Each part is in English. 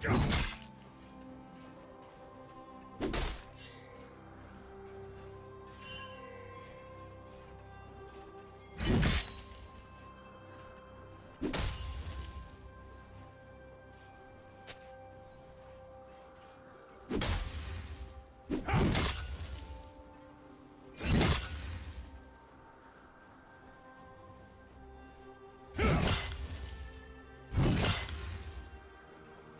Do you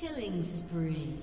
Killing spree.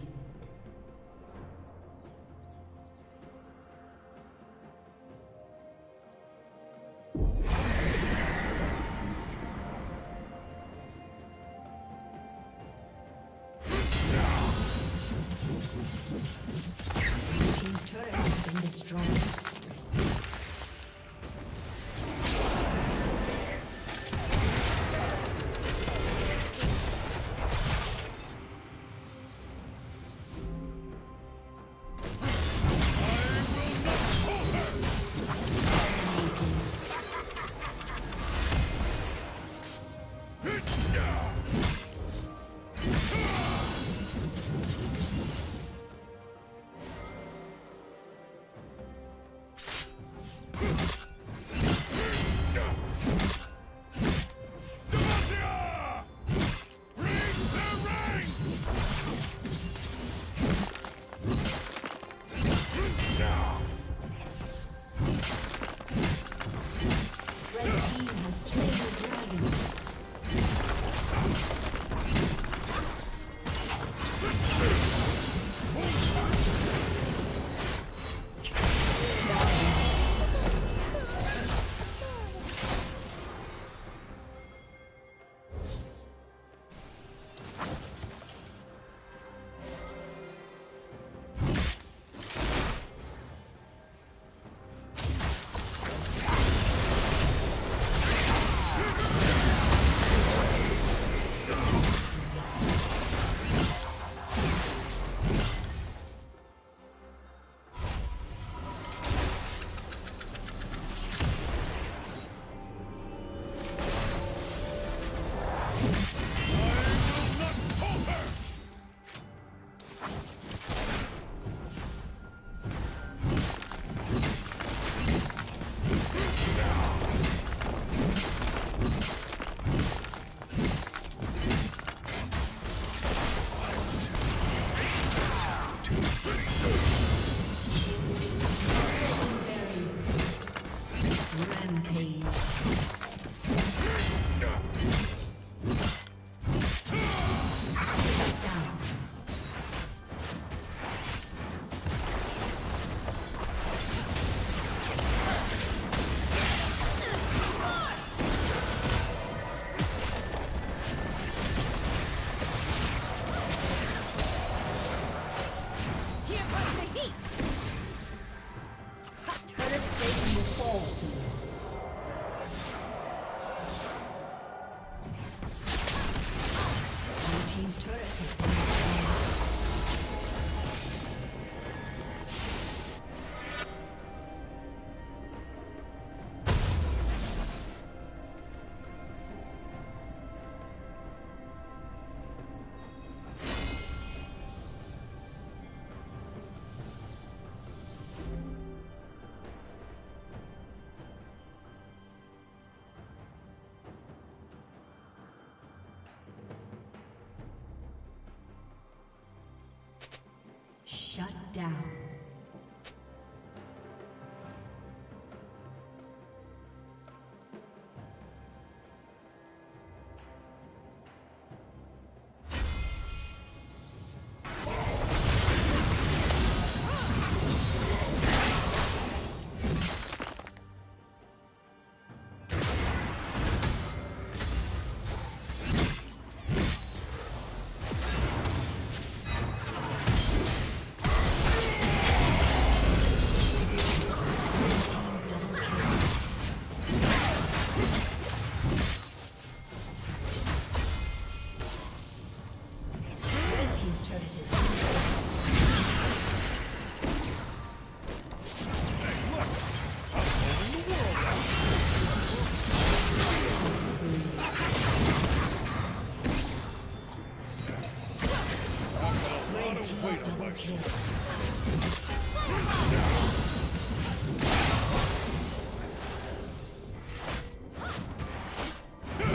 down.